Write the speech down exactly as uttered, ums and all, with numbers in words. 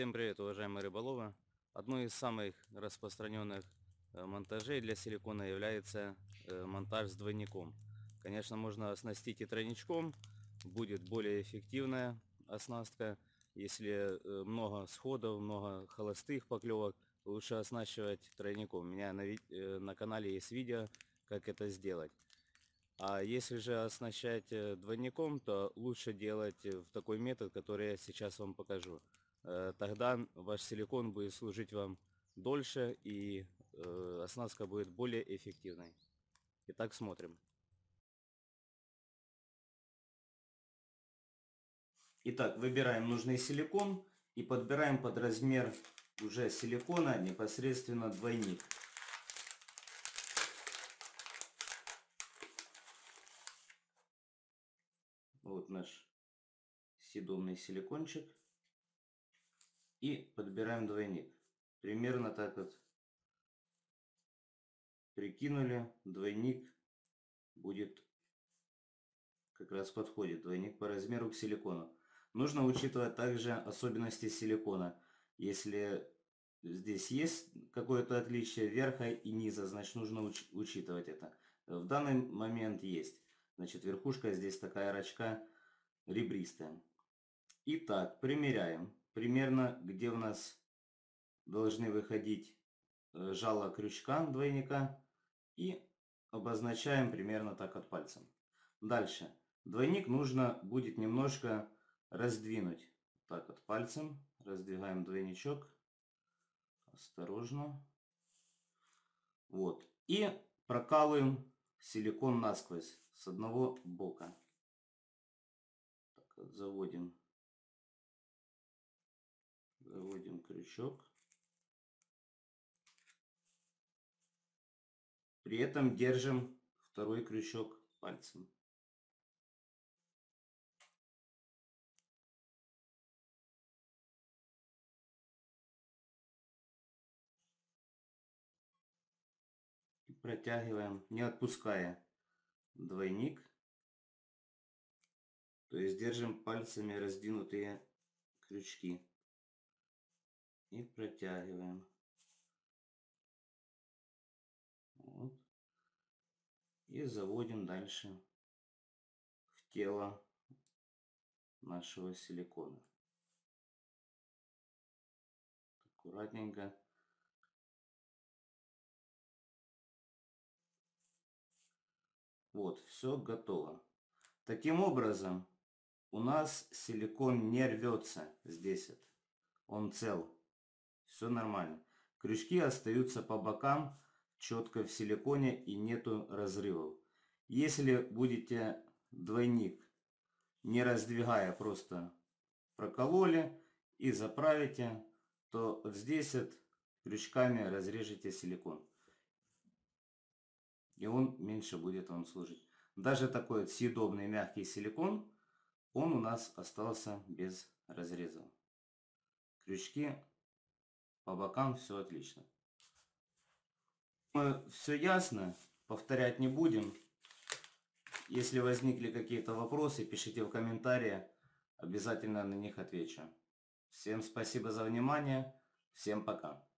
Всем привет, уважаемые рыболовы! Одной из самых распространенных монтажей для силикона является монтаж с двойником. Конечно, можно оснастить и тройничком, будет более эффективная оснастка. Если много сходов, много холостых поклевок, лучше оснащивать тройником. У меня на, на канале есть видео, как это сделать. А если же оснащать двойником, то лучше делать в такой метод, который я сейчас вам покажу. Тогда ваш силикон будет служить вам дольше и оснастка будет более эффективной. Итак, смотрим. Итак, выбираем нужный силикон и подбираем под размер уже силикона непосредственно двойник. Вот наш съедобный силикончик. И подбираем двойник. Примерно так вот прикинули. Двойник будет, как раз подходит двойник по размеру к силикону. Нужно учитывать также особенности силикона. Если здесь есть какое-то отличие верха и низа, значит нужно уч- учитывать это. В данный момент есть. Значит, верхушка здесь такая рачка ребристая. Итак, примеряем. Примерно где у нас должны выходить жало крючка двойника. И обозначаем примерно так от пальцем. Дальше. Двойник нужно будет немножко раздвинуть. Так вот пальцем. Раздвигаем двойничок. Осторожно. Вот. И прокалываем силикон насквозь с одного бока. Так вот, заводим. Заводим крючок. При этом держим второй крючок пальцем. И протягиваем, не отпуская двойник. То есть держим пальцами раздвинутые крючки. И протягиваем. Вот. И заводим дальше в тело нашего силикона. Аккуратненько. Вот, все готово. Таким образом, у нас силикон не рвется здесь. Он цел. Все нормально. Крючки остаются по бокам, четко в силиконе и нету разрывов. Если будете двойник, не раздвигая, просто прокололи и заправите, то вот здесь вот крючками разрежете силикон. И он меньше будет вам служить. Даже такой вот съедобный мягкий силикон, он у нас остался без разрезов. Крючки по бокам, все отлично. Все ясно, повторять не будем. Если возникли какие-то вопросы, пишите в комментариях, обязательно на них отвечу. Всем спасибо за внимание, всем пока.